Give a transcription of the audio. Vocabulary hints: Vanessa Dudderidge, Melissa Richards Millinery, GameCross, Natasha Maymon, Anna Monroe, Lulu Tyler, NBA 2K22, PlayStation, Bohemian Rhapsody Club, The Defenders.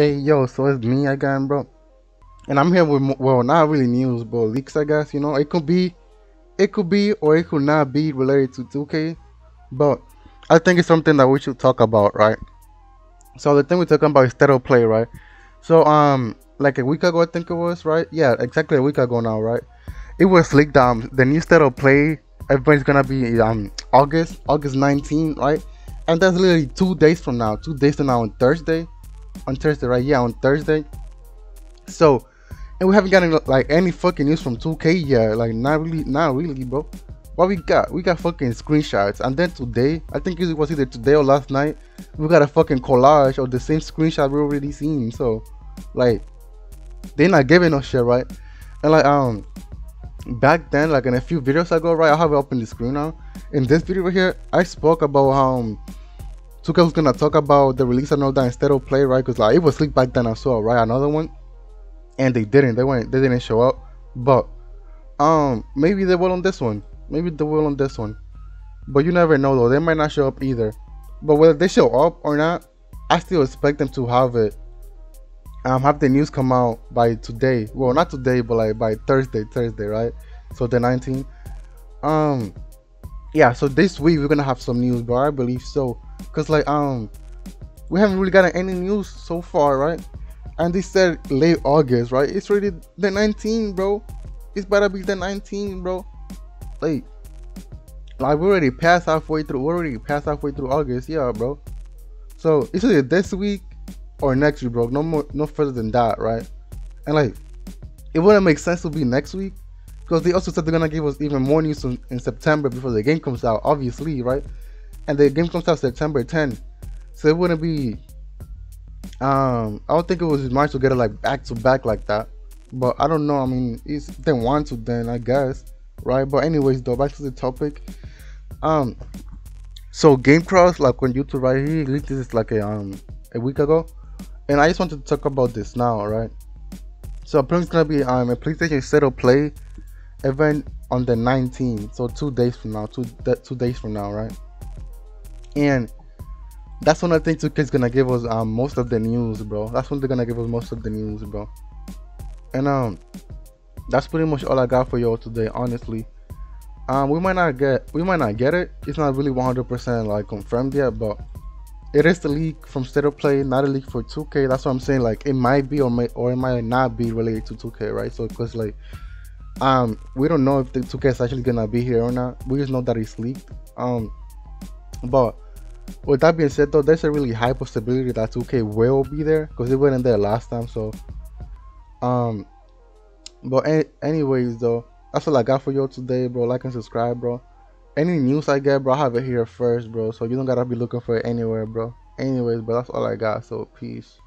Hey yo, so it's me again, bro, and I'm here with, well, not really news, but leaks, I guess. You know, it could be or it could not be related to 2K, but I think it's something that we should talk about, right? So the thing we're talking about is state of play, right? So like a week ago, I think it was, right? Yeah, exactly a week ago now, right? It was leaked the new state of play event's gonna be August 19th, right? And that's literally 2 days from now, on Thursday. Right? Yeah, on Thursday. So, and we haven't gotten like any fucking news from 2K yet. Like, not really, bro. What we got fucking screenshots, and then today, I think it was either today or last night, we got a fucking collage of the same screenshot we already seen. So, like, they're not giving us shit, right? And like, back then, like in a few videos ago, right? I have it up on the screen now. In this video right here, I spoke about how 2K was gonna talk about the release of that instead of play, right? Because like it was leaked back then as well, right? Another one, and they didn't show up. But maybe they will on this one. But you never know though. They might not show up either. But whether they show up or not, I still expect them to have it. Have the news come out by today. Well, not today, but like by Thursday, right? So the 19th. Yeah. So this week we're gonna have some news, bro. I believe so. Cause like we haven't really gotten any news so far, right? And they said late August, right? It's already the 19th, bro. It's better be the 19th, bro. Like we already passed halfway through. August, yeah, bro. So it's either this week or next week, bro. No further than that, right? And like it wouldn't make sense to be next week, because they also said they're gonna give us even more news in September before the game comes out, obviously, right? And the game comes out September 10th, so it wouldn't be. I don't think it was smart to get it like back to back like that, but I don't know. I mean, if they want to, then I guess, right? But anyways, though, back to the topic. So GameCross, like on YouTube, right? He leaked this like a week ago, and I just wanted to talk about this now, right? So apparently it's gonna be a PlayStation State of Play event on the 19th, so 2 days from now. Right? And that's when I think 2K is gonna give us most of the news, bro. And that's pretty much all I got for y'all today, honestly. We might not get it. It's not really 100% like confirmed yet, but it is the leak from State of Play, not a leak for 2K. That's what I'm saying. Like it might be or it might not be related to 2K, right? So because like we don't know if the 2K is actually gonna be here or not. We just know that it's leaked. But with that being said though, there's a really high possibility that 2K will be there, because they weren't there last time. So but anyways though, that's all I got for y'all today, bro. Like and subscribe, bro. Any news I get, bro, I have it here first, bro, so you don't gotta be looking for it anywhere, bro. Anyways, but that's all I got, so peace.